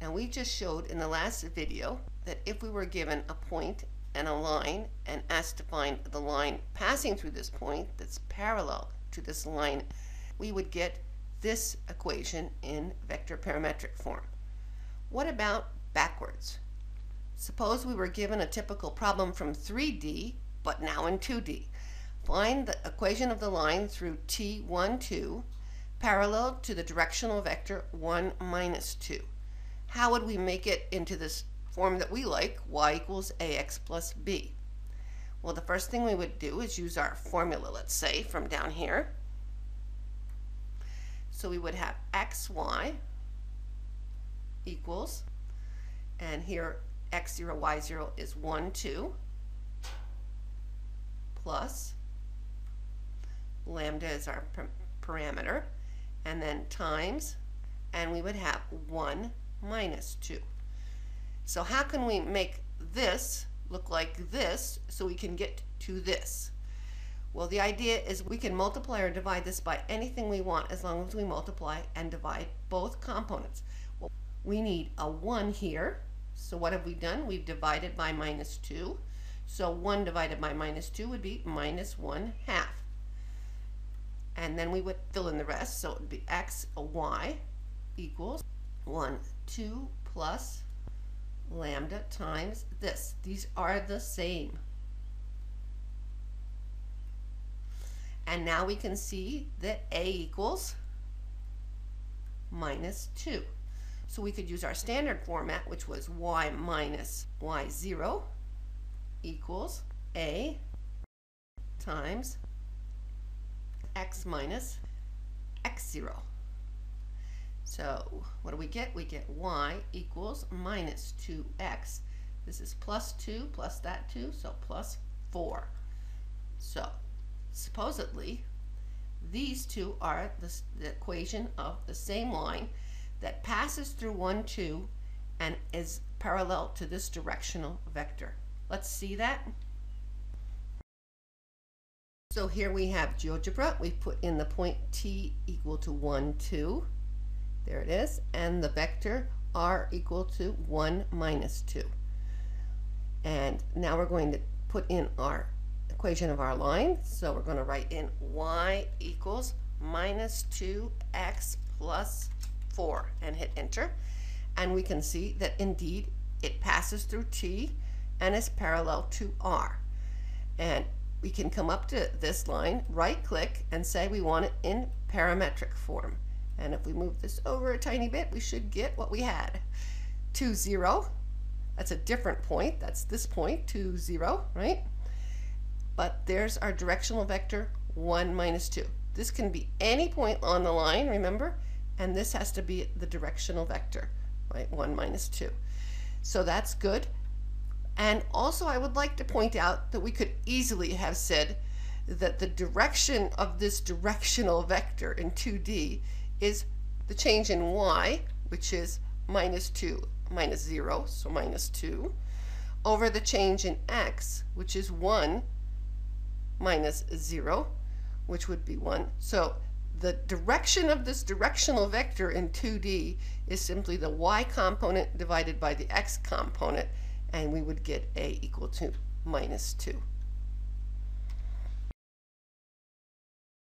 And we just showed in the last video that if we were given a point and a line and asked to find the line passing through this point that's parallel to this line, we would get this equation in vector parametric form. What about backwards? Suppose we were given a typical problem from 3D, but now in 2D. Find the equation of the line through T12 parallel to the directional vector 1 minus 2. How would we make it into this form that we like, y = ax + b? Well, the first thing we would do is use our formula, let's say, from down here. So we would have xy equals, and here x0, y0 is 1, 2, plus lambda is our parameter, and then times, and we would have 1 minus 2. So how can we make this look like this so we can get to this? Well, the idea is we can multiply or divide this by anything we want as long as we multiply and divide both components. Well, we need a 1 here, so what have we done? We've divided by minus 2, so 1 divided by minus 2 would be minus 1/2. And then we would fill in the rest, so it would be x, y equals 1, 2 plus lambda times this. These are the same. And now we can see that a equals minus 2. So we could use our standard format, which was y minus y0 equals a times x minus x0. So what do we get? We get y equals minus 2x. This is plus 2 plus that 2, so plus 4. So supposedly these two are the equation of the same line that passes through 1, 2 and is parallel to this directional vector. Let's see that. So here we have GeoGebra. We've put in the point t equal to 1, 2. There it is, and the vector r equal to 1 minus 2. And now we're going to put in our equation of our line. So we're going to write in y equals minus 2x plus 4 and hit enter. And we can see that indeed it passes through t and is parallel to r. And we can come up to this line, right click, and say we want it in parametric form. And if we move this over a tiny bit, we should get what we had. 2, 0. That's a different point. That's this point, 2, 0, right? But there's our directional vector, 1, minus 2. This can be any point on the line, remember? And this has to be the directional vector, right? 1, minus 2. So that's good. And also, I would like to point out that we could easily have said that the direction of this directional vector in 2D is the change in y, which is minus 2 minus 0, so minus 2, over the change in x, which is 1 minus 0, which would be 1. So the direction of this directional vector in 2D is simply the y component divided by the x component, and we would get a equal to minus 2.